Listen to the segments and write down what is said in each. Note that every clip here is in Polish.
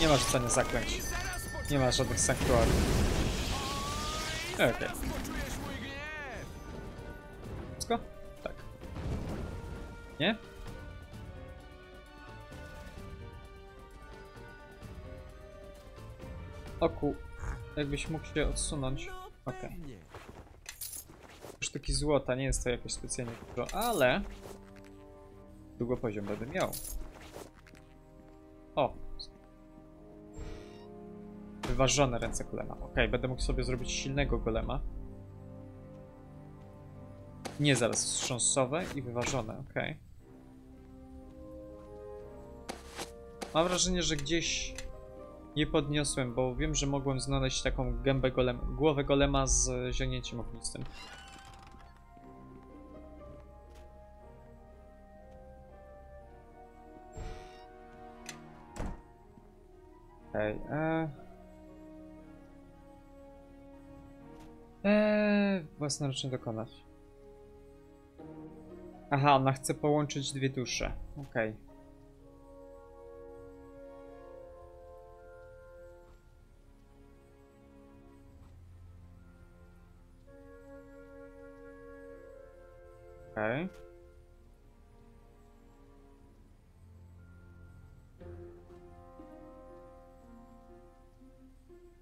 Nie ma rzucania zaklęć. Nie ma żadnych sanktuariów. Okej. Okay. Wszystko? Tak. Nie? Oku. Jakbyś mógł się odsunąć. Okej. Okay. Sztuki złota, nie jest to jakoś specjalnie dużo, ale... Długo poziom będę miał. O! Wyważone ręce golema. Okej, okay, będę mógł sobie zrobić silnego golema. Nie, zaraz wstrząsowe i wyważone, okej. Okay. Mam wrażenie, że gdzieś je podniosłem, bo wiem, że mogłem znaleźć taką gębę golema, głowę golema z ziarnięciem ognistym. Okej, okay, własnoręcznie dokonać. Aha, ona chce połączyć dwie dusze. Okej. Okay. Okej. Okay.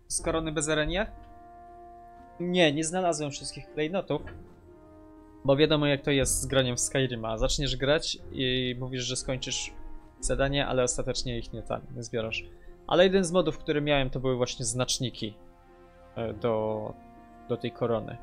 Z korony Bezerenie? Nie, nie znalazłem wszystkich klejnotów. Bo wiadomo jak to jest z graniem w Skyrima. Zaczniesz grać i mówisz, że skończysz zadanie, ale ostatecznie ich nie zbierasz. Ale jeden z modów, który miałem, to były właśnie znaczniki do tej korony.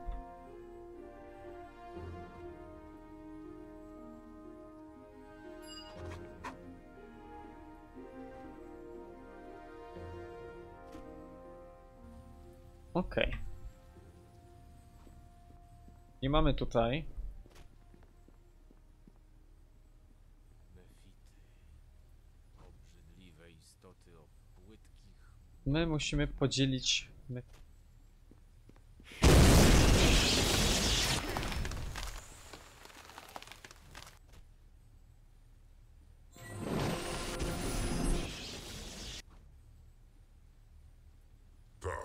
Okej. Okay. Nie mamy tutaj. My musimy podzielić...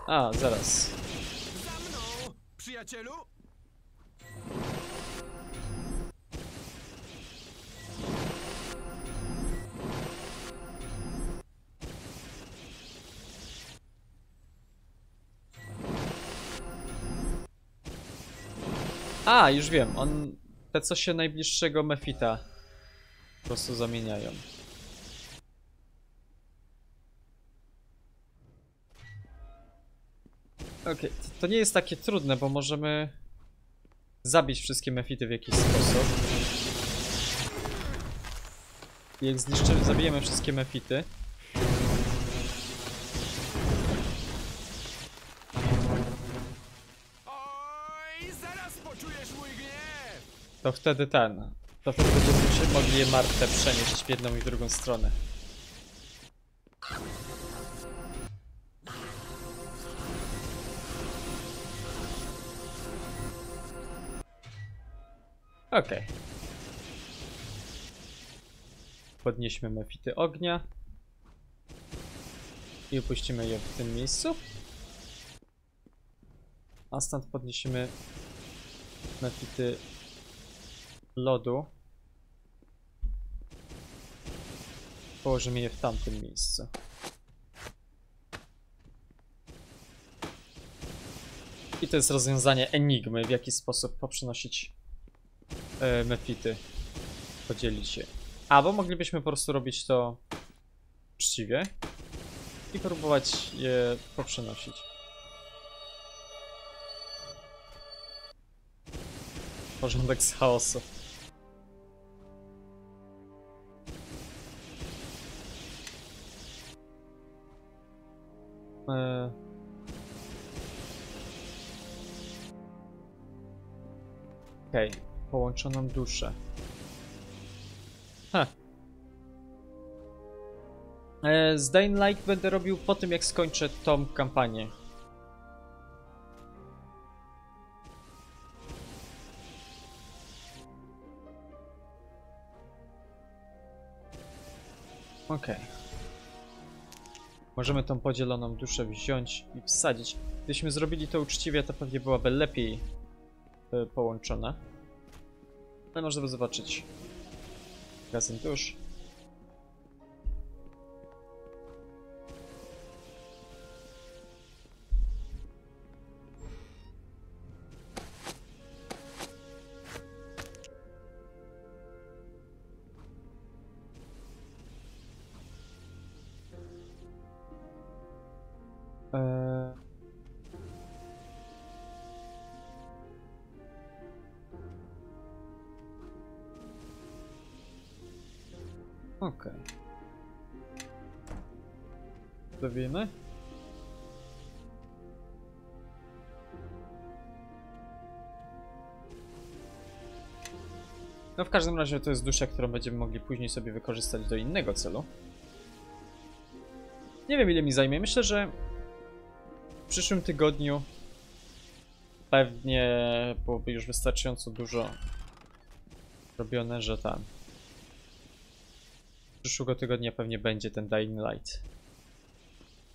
A, zaraz. Za mną, przyjacielu! A, już wiem, on... Te co się najbliższego Mefita po prostu zamieniają. Okej, okay. To nie jest takie trudne, bo możemy zabić wszystkie mefity w jakiś sposób. I jak zniszczymy, zabijemy wszystkie mefity. Oj, zaraz poczujesz mój gniew! To wtedy ten. To wtedy będziemy mogli je martwe przenieść w jedną i w drugą stronę. Okej. Okay. Podnieśmy mefity ognia. I upuścimy je w tym miejscu. A stąd podniesiemy mefity lodu. Położymy je w tamtym miejscu. I to jest rozwiązanie enigmy, w jaki sposób poprzenosić mefity, podzielić się. Albo moglibyśmy po prostu robić to uczciwie i próbować je poprzenosić. Porządek z chaosu. Okej. Okay. Połączoną duszę. Ha. Z Dying Light będę robił po tym, jak skończę tą kampanię. Okej. Okay. Możemy tą podzieloną duszę wziąć i wsadzić. Gdybyśmy zrobili to uczciwie, to pewnie byłaby lepiej połączona. Ale możemy zobaczyć. Magazyn dusz. Okej. Dowiny? No w każdym razie to jest dusza, którą będziemy mogli później sobie wykorzystać do innego celu. Nie wiem, ile mi zajmie. Myślę, że w przyszłym tygodniu pewnie byłoby już wystarczająco dużo robione, że tam przyszłego tygodnia pewnie będzie ten Dying Light.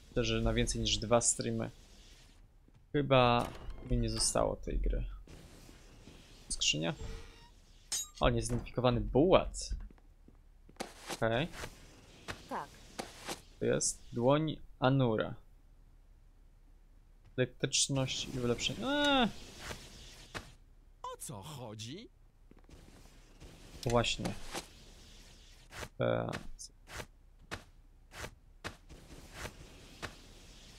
Myślę, że na więcej niż 2 streamy chyba mi nie zostało tej gry. Skrzynia. O, niezidentyfikowany bułat. Okej. Tak. To jest dłoń Anura. Elektryczność i ulepszenie. O co chodzi? Właśnie.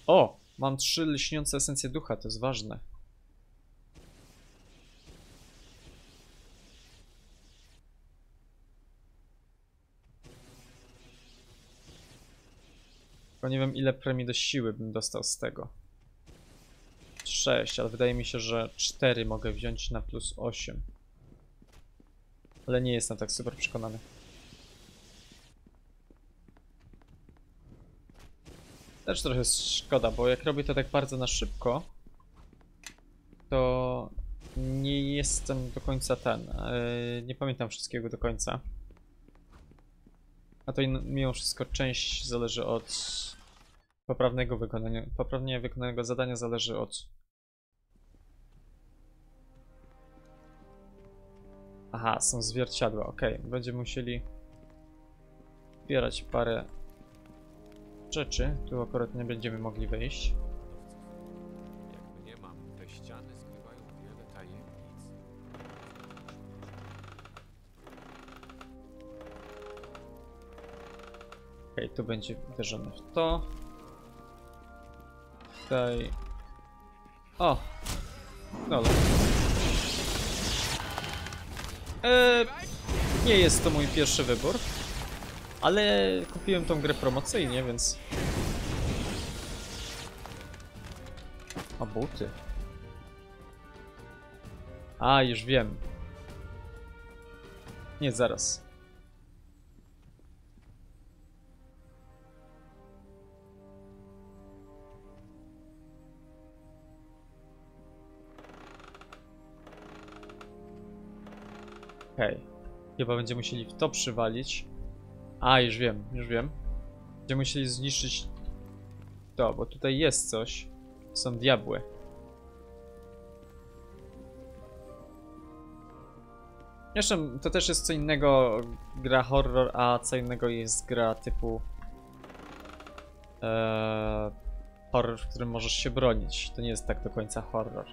O! Mam 3 lśniące esencje ducha, to jest ważne. Tylko nie wiem, ile premii do siły bym dostał z tego. 6, ale wydaje mi się, że 4 mogę wziąć na plus 8. Ale nie jestem tak super przekonany. Też trochę szkoda, bo jak robię to tak bardzo na szybko, to nie jestem do końca ten. Nie pamiętam wszystkiego do końca. A to mimo wszystko część zależy od poprawnego wykonania. Poprawnie wykonanego zadania zależy od... Aha, są zwierciadła, okej. Będziemy musieli zbierać parę rzeczy, tu akurat nie będziemy mogli wyjść. Jakby nie mam, te ściany skrywają wiele tajemnic. Okej, tu będzie uderzone w to. Tutaj. O! No. Nie jest to mój pierwszy wybór. Ale kupiłem tą grę promocyjnie, więc... A buty. A, już wiem. Nie, zaraz. Okej. Chyba będziemy musieli w to przywalić. A, już wiem, już wiem. Będziemy musieli zniszczyć to, bo tutaj jest coś. Są diabły. Zresztą to też jest co innego gra horror, a co innego jest gra typu horror, w którym możesz się bronić. To nie jest tak do końca horror.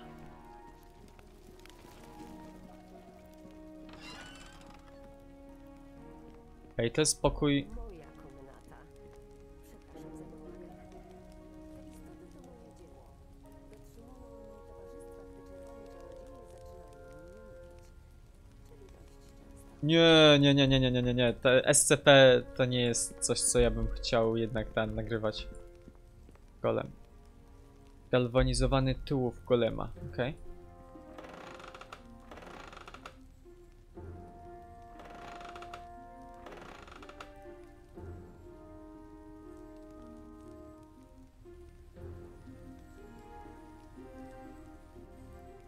Okej, to jest pokój. Nie. Te SCP to nie jest coś, co ja bym chciał jednak tam nagrywać. Golem. Galwanizowany tułów golema, okej.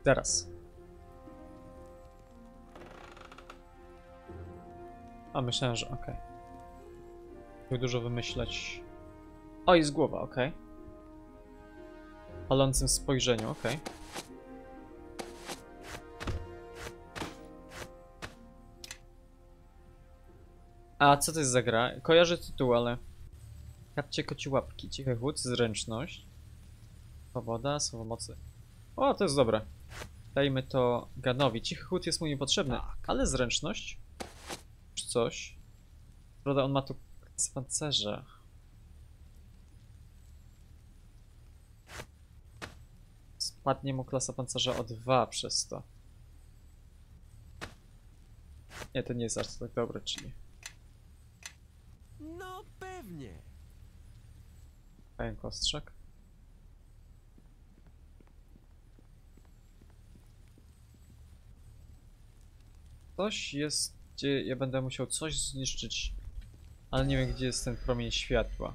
Zaraz. A myślałem, że okej. Dużo wymyślać. O, jest głowa, okej. Palącym spojrzeniu, okej. A co to jest za gra? Kojarzę tytuł, ale... Kapcie koci łapki, cichy chłód, zręczność. Powoda, słowo mocy. O, to jest dobre. Dajmy to Ganowi. Cichy chłód jest mu niepotrzebny, ale zręczność. Czy coś. Prawda, on ma tu z pancerza. Spadnie mu klasa pancerza o 2 przez to. Nie, to nie jest aż tak dobre, czyli... No pewnie. Pająk ostrzek. Coś jest, gdzie ja będę musiał coś zniszczyć, ale nie wiem, gdzie jest ten promień światła.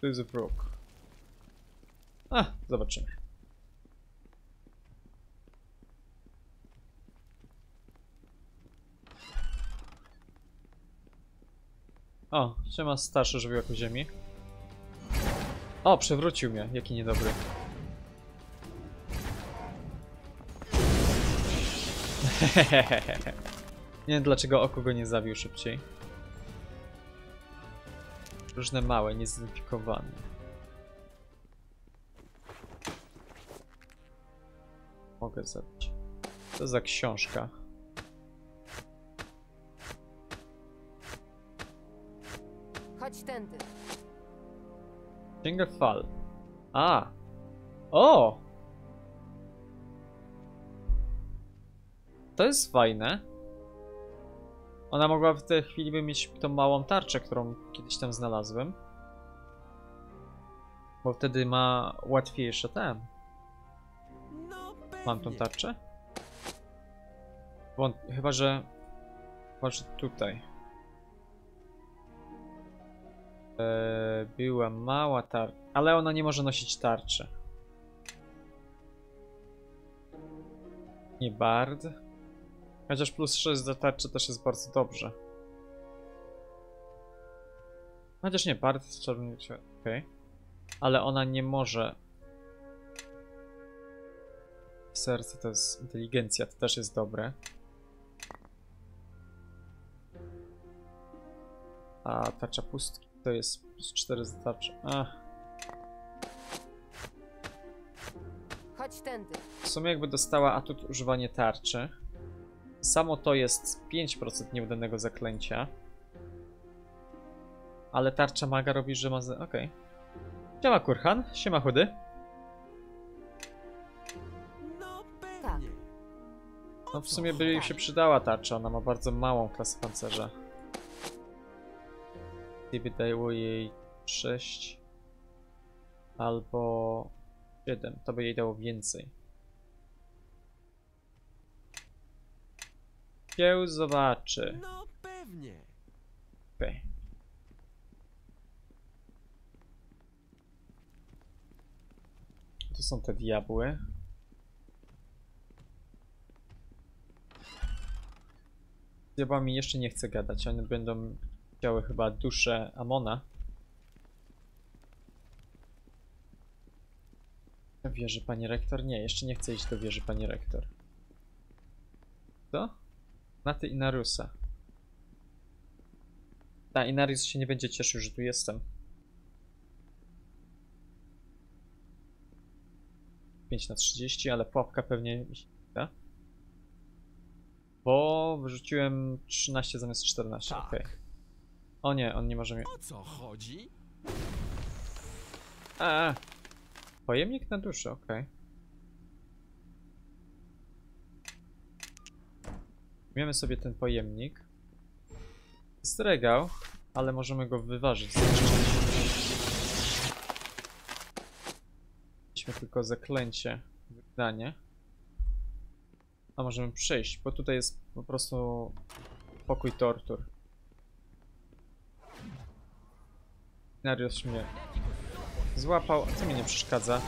To jest próg. A, zobaczymy. O, siema starszy żywiołku ziemi. O, przewrócił mnie, jaki niedobry. Nie wiem, dlaczego oko go nie zabił szybciej. Różne małe, niezidentyfikowane. Mogę zabić. Co za książka? Chodź tędy. Księga fal. A! O! To jest fajne. Ona mogła w tej chwili by mieć tą małą tarczę, którą kiedyś tam znalazłem. Bo wtedy ma łatwiejsze ten. Mam tą tarczę? Chyba, że... tutaj. Była mała tarcza. Ale ona nie może nosić tarczy. Nie bard. Chociaż plus 6 do tarczy też jest bardzo dobrze. Chociaż nie, bard z czerwonym... Okej. Ale ona nie może... Serce to jest inteligencja, to też jest dobre. A tarcza pustki to jest plus 4 za tarczę. Chodź tędy. W sumie jakby dostała atut używanie tarczy. Samo to jest 5% nieudanego zaklęcia. Ale tarcza maga robi, że ma... Okej. Siema Kurhan, siema chudy. No w sumie by jej się przydała tarcza, ona ma bardzo małą klasę pancerza. Gdyby dało jej 6 albo 7, to by jej dało więcej. Się zobaczy. No pewnie. Okej. To są te diabły. Z diabłami jeszcze nie chcę gadać, one będą chciały chyba duszę Amona. Wieży pani rektor? Nie, jeszcze nie chcę iść do wieży pani rektor. Co? Na ty Inarusa. Ta Inarius się nie będzie cieszył, że tu jestem. 5 na 30, ale pułapka pewnie mi się nie da. Bo wyrzuciłem 13 zamiast 14. Tak. Okej. O nie, on nie może mnie. O co chodzi? Pojemnik na duszę, okej. Weźmiemy sobie ten pojemnik. Jest regał, ale możemy go wyważyć. Mieliśmy tylko zaklęcie, wydanie. A możemy przejść, bo tutaj jest po prostu pokój tortur. Inarius mnie złapał, a co mi nie przeszkadza,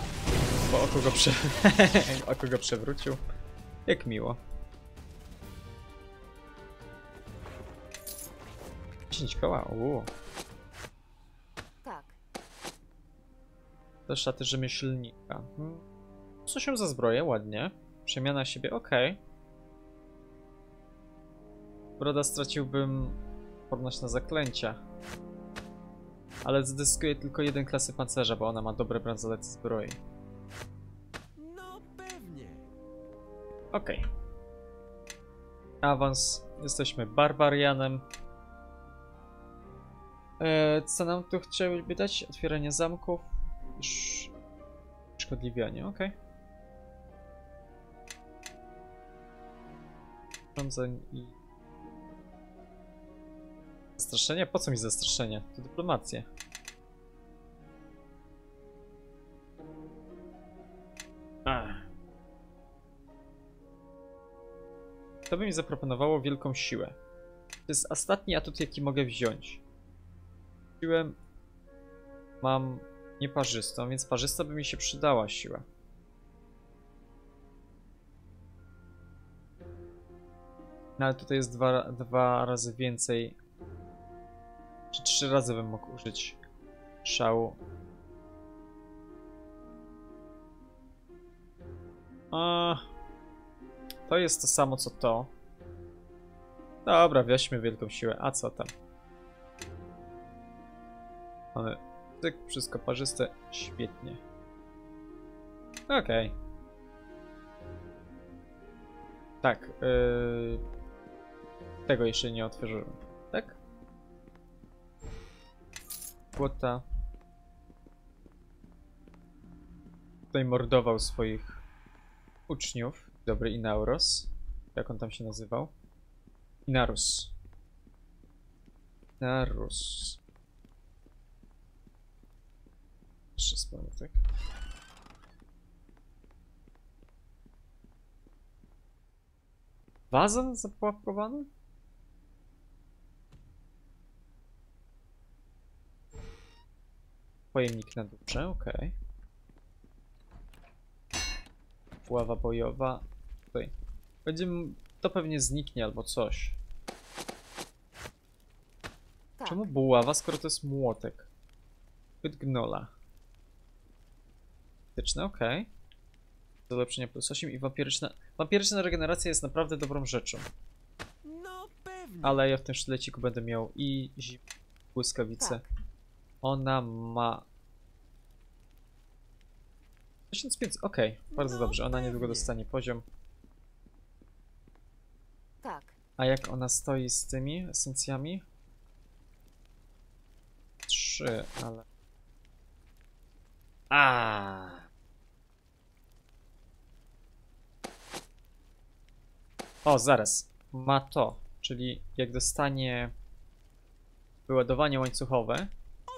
bo oko go przewrócił. Jak miło. 10 koła, uuu. Tak. Te szaty rzemieślnika. Co się za zbroję? Ładnie. Przemiana siebie, okej. Broda straciłbym odporność na zaklęcia. Ale zdyskuję tylko jeden klasy pancerza, bo ona ma dobre bransolety zbroi. No pewnie. Okej. Awans. Jesteśmy barbarianem. Co nam tu chciałyby dać? Otwieranie zamków. Uszkodliwianie, okej. Urządzeń i... Zastraszenie? Po co mi zastraszenie? To dyplomację. To by mi zaproponowało wielką siłę. To jest ostatni atut, jaki mogę wziąć. Siłę mam nieparzystą, więc parzysta by mi się przydała siła. No ale tutaj jest dwa razy więcej. Czy 3 razy bym mógł użyć szału. To jest to samo co to. Dobra, weźmy wielką siłę. A co tam? Mamy tyk, wszystko parzyste. Świetnie. Okej. Tak. Tego jeszcze nie otworzyłem. Tak? Płota. Tutaj mordował swoich uczniów. Dobry Inauros. Jak on tam się nazywał? Inarus. Inarus. Jeszcze sprawę, tak? Wazon zapławkowany? Pojemnik na duszę, okej. Pława bojowa. Tutaj. Będziemy... To pewnie zniknie albo coś. Tak. Czemu buława, skoro to jest młotek? Pyt gnola. Okej. Do ulepszenia plus 8 i wampiryczna. Wampiryczna regeneracja jest naprawdę dobrą rzeczą. No pewnie. Ale ja w tym sztyleciku będę miał i zimę, błyskawice. Tak. Ona ma... 1500, okej, bardzo dobrze, ona niedługo dostanie poziom. Tak. A jak ona stoi z tymi esencjami? 3, ale... O, zaraz. Ma to, czyli jak dostanie wyładowanie łańcuchowe...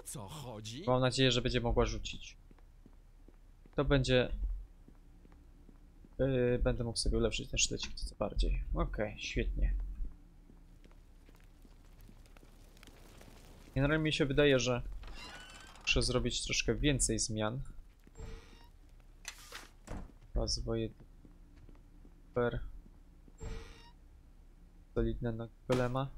Co chodzi? Mam nadzieję, że będzie mogła rzucić. To będzie... będę mógł sobie ulepszyć ten sztylecik co bardziej. Okej, świetnie. Generalnie mi się wydaje, że muszę zrobić troszkę więcej zmian. Rozwoje... Super. Solidne nogi golema.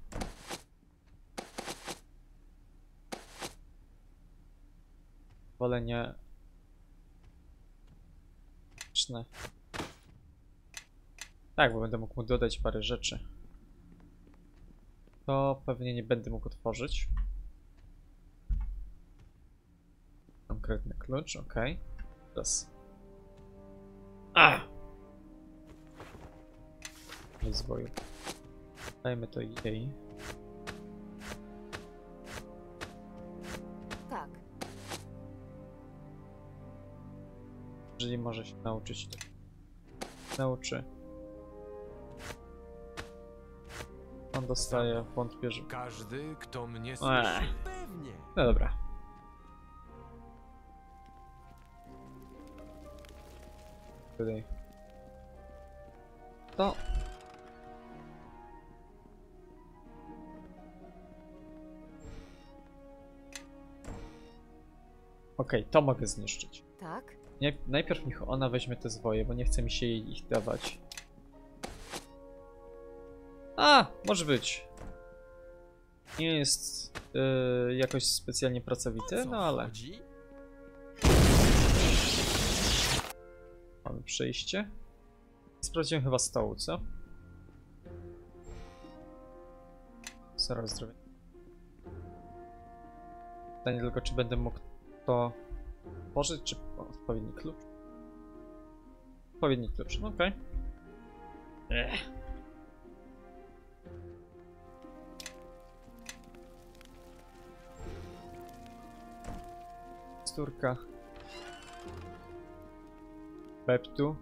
Wolenie tak, bo będę mógł mu dodać parę rzeczy. To pewnie nie będę mógł otworzyć. Konkretny klucz, okej. Teraz. Rozwoju. Dajmy to jej. Jeżeli może się nauczyć, to nauczy. On dostaje, wątpię, że... Każdy, kto mnie słyszy, pewnie. No dobra. Tutaj. To. Okej, to mogę zniszczyć. Tak? Najpierw niech ona weźmie te zwoje, bo nie chce mi się jej ich dawać. Może być. Nie jest jakoś specjalnie pracowity, no ale... mamy przejście. Sprawdziłem chyba stołu, co? Zaraz zrobię. Pytanie tylko, czy będę mógł to położyć, czy odpowiedni klucz? Odpowiedni klucz, no okej. Sturka. Peptu.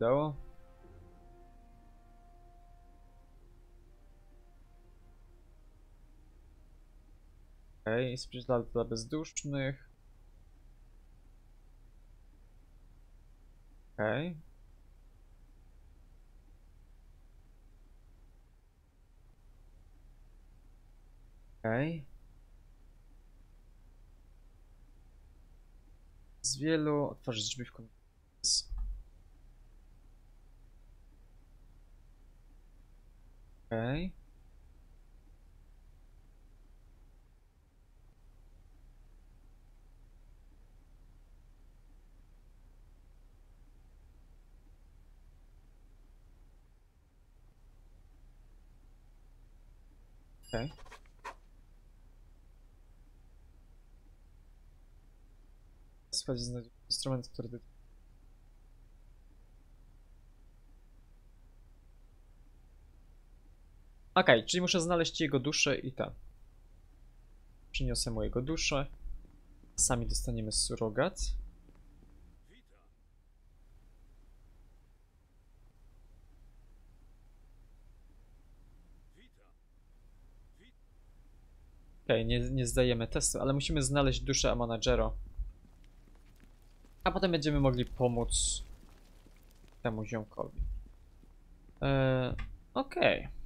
Dało. Okej, okay, dla bezdusznych. Okej. Okay. Okej. Okay. Z wielu otworzyć drzwi w końcu. Okej. Okej. Znać instrument, który okej, czyli muszę znaleźć jego duszę i tak. Przyniosę mu jego duszę. Sami dostaniemy surogat. Okej, nie zdajemy testu, ale musimy znaleźć duszę Ammona Jerro. A potem będziemy mogli pomóc temu ziomkowi. Okej.